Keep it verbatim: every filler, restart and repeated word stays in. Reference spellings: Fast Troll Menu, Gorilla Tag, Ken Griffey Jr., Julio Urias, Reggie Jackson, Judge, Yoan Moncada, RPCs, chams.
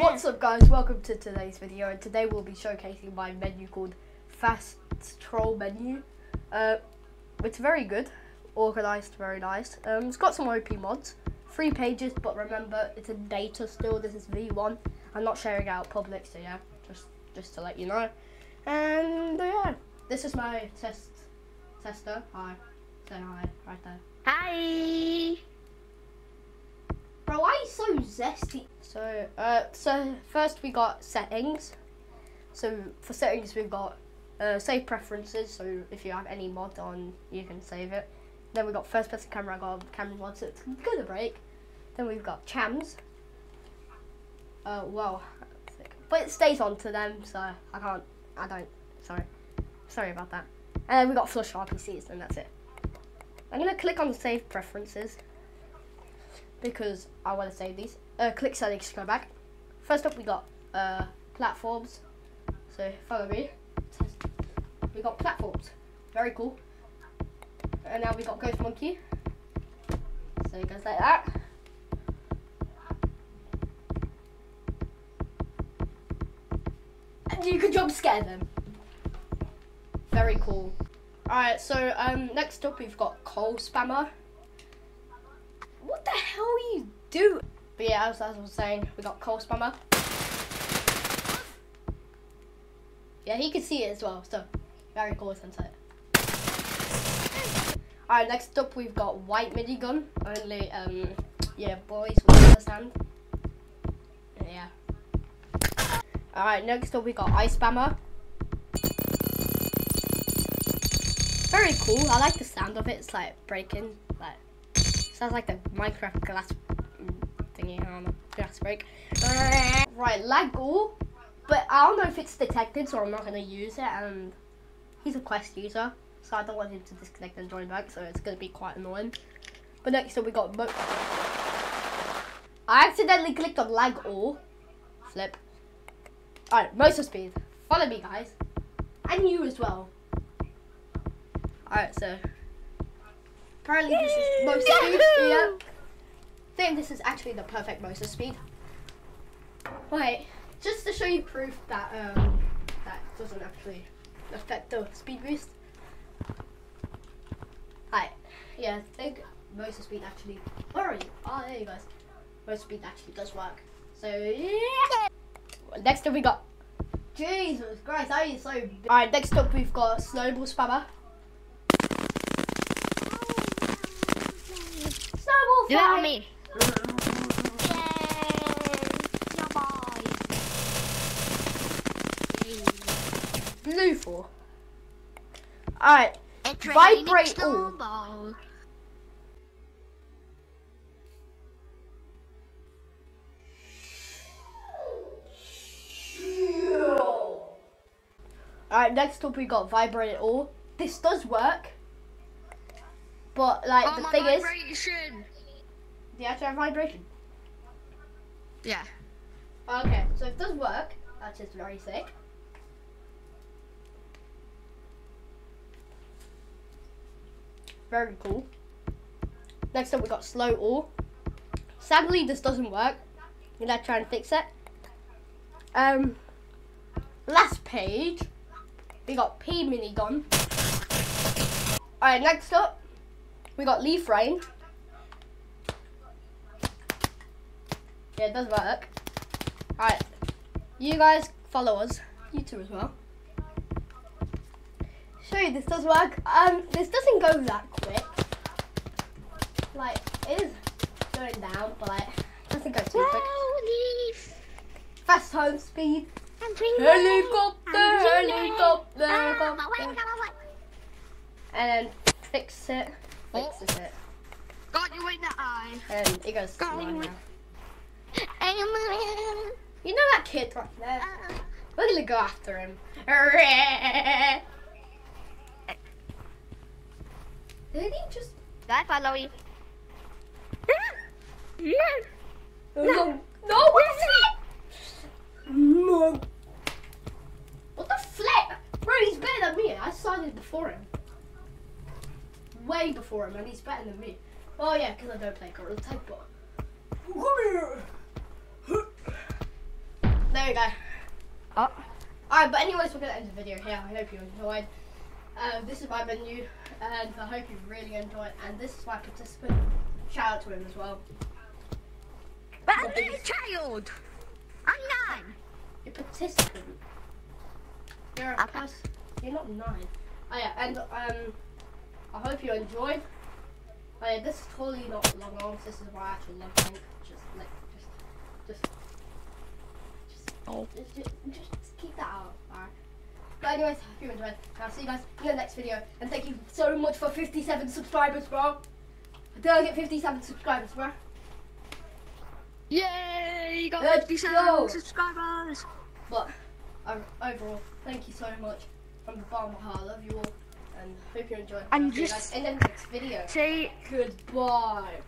What's up guys, welcome to today's video, and today we'll be showcasing my menu called Fast Troll Menu. Uh, it's very good, organised, very nice. Um, it's got some O P mods, three pages, but remember it's in beta still. This is V one, I'm not sharing out public, so yeah, just, just to let you know. And uh, yeah, this is my test tester, hi, say hi, right there. Hi! Bro, why are you so zesty? So, uh, so first we got settings. So for settings we've got uh, save preferences. So if you have any mod on, you can save it. Then we got first person camera. I got camera mod, so it's gonna break. Then we've got chams. Uh, well, but it stays on to them, so I can't. I don't. Sorry, sorry about that. And then we got flush R P Cs, and that's it. I'm gonna click on save preferences, because I want to save these. Uh, click settings to go back. First up we got uh, platforms, so follow me. We got platforms, very cool. And now we got Ghost Monkey, so it goes like that. And you can jump scare them, very cool. Alright, so um, next up we've got Coal Spammer. What the hell are you doing? But yeah, as, as I was saying, we got Coal Spammer. Yeah, he can see it as well, so very cool sensor. Alright, next up we've got White Minigun. Only, um, yeah, boys will understand. Yeah. Alright, next up we got Ice Spammer. Very cool, I like the sound of it, it's like breaking, like... Sounds like the Minecraft glass thingy, I don't know, glass break. Right, lag all, but I don't know if it's detected, so I'm not going to use it, and he's a quest user, so I don't want him to disconnect and join back, so it's going to be quite annoying. But next up we got Mo- I accidentally clicked on lag all. Flip. Alright, motor speed. Follow me guys. And you as well. Alright, so... Apparently this is most speed, yeah. I think this is actually the perfect most speed. Wait, just to show you proof that um, that doesn't actually affect the speed boost. Alright, yeah, I think most speed actually, where are you? Oh, there you guys. Most speed actually does work. So yeah. Next up we got, Jesus Christ, how are you so big? Alright, next up we've got Snowball Spammer. Do it on me. Blue four. Alright. Vibrate all. Alright, next up we got vibrate all. This does work. But like oh, the thing vibration. is. Do you actually have vibration? Yeah. Okay, so it does work. That's just very sick. Very cool. Next up we got slow all. Sadly this doesn't work. I'm gonna try and fix it. Um last page we got P Minigun. Alright, next up we got leaf rain. Yeah, it does work. Alright, you guys follow us. You two as well. Show you this does work. Um, this doesn't go that quick. Like, it is going down, but like, it doesn't go too Whoa, quick. Leaf. Fast home speed. Helicopter, helicopter, helicopter. And then fix it, fixes it. Got you in the eye. And it goes slow. You know that kid right there? Uh, We're gonna go after him. Did he just... I follow you. No! No! No! What the flip? What the flip? Bro, he's better than me. I started before him. Way before him, and he's better than me. Oh yeah, because I don't play Gorilla Tag, but... Come here! there you go. Oh. Alright, but anyways, we're going to end the video here. I hope you enjoyed. Uh, this is my menu, and I hope you really enjoyed. And this is my participant. Shout out to him as well. But I'm not a child. I'm nine. You're participant. You're a class. You're not nine. Oh yeah, and um, I hope you enjoyed. Oh yeah, this is totally not long arms. This is why I actually love pink. Just like, just, just, just, oh. just, just, just keep that out. Alright. But anyways, I hope you enjoyed. I'll see you guys in the next video. And thank you so much for fifty-seven subscribers, bro. Did I get fifty-seven subscribers, bro? Yay! You got fifty-seven subscribers. But um, overall, thank you so much from the bottom of my heart. I love you all, and hope you enjoyed. And just in the next video. Say goodbye.